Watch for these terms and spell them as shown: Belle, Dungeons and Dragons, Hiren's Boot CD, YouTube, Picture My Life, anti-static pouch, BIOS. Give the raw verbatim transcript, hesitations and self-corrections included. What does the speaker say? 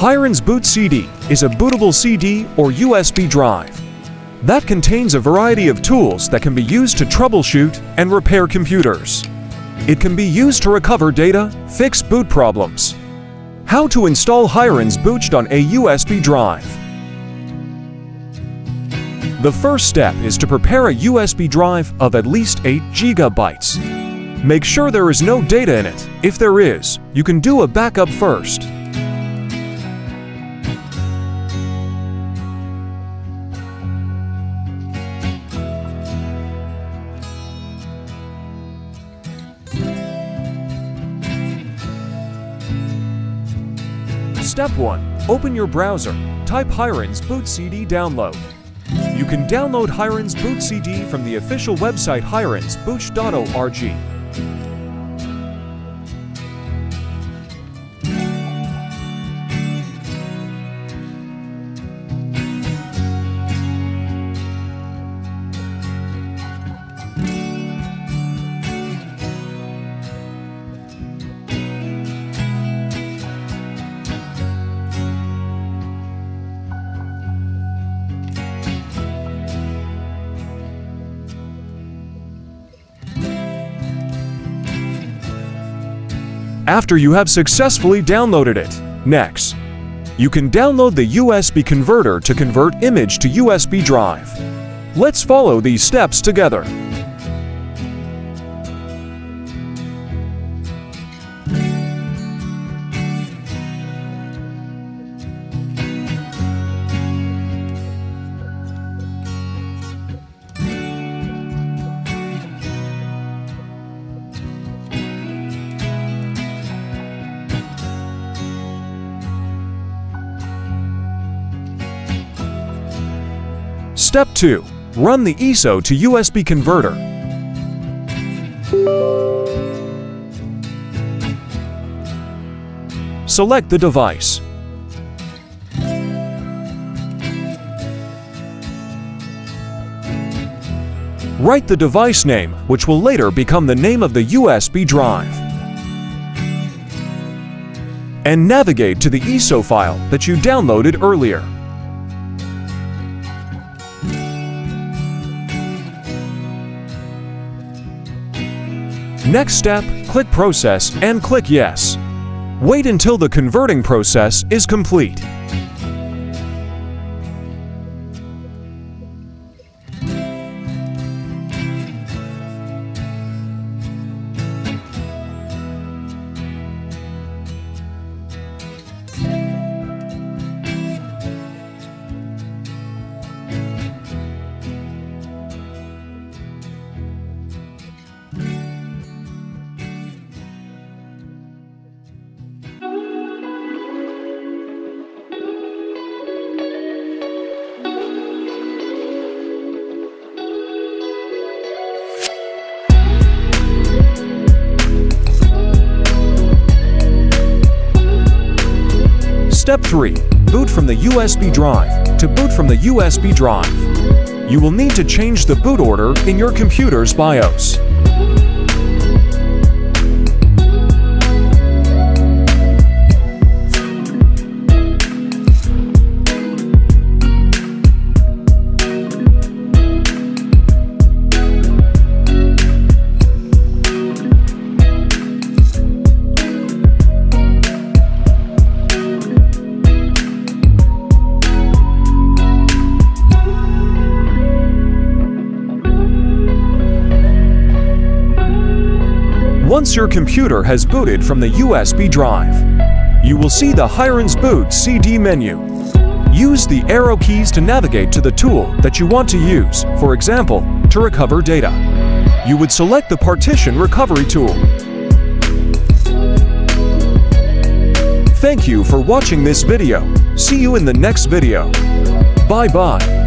Hiren's Boot C D is a bootable C D or U S B drive that contains a variety of tools that can be used to troubleshoot and repair computers. It can be used to recover data, fix boot problems. How to install Hiren's Boot on a U S B drive. The first step is to prepare a U S B drive of at least eight gigabytes. Make sure there is no data in it. If there is, you can do a backup first. Step one. Open your browser. Type Hiren's Boot C D download. You can download Hiren's Boot C D from the official website Hirensbootcd. After you have successfully downloaded it. Next, you can download the U S B converter to convert image to U S B drive. Let's follow these steps together. Step two. Run the I S O to U S B converter. Select the device. Write the device name, which will later become the name of the U S B drive. And navigate to the I S O file that you downloaded earlier. Next step, click Process and click Yes. Wait until the converting process is complete. Step three. Boot from the U S B drive. To boot from the U S B drive, you will need to change the boot order in your computer's BIOS. Once your computer has booted from the U S B drive, you will see the Hiren's Boot C D menu. Use the arrow keys to navigate to the tool that you want to use, for example, to recover data. You would select the Partition Recovery tool. Thank you for watching this video. See you in the next video. Bye-bye.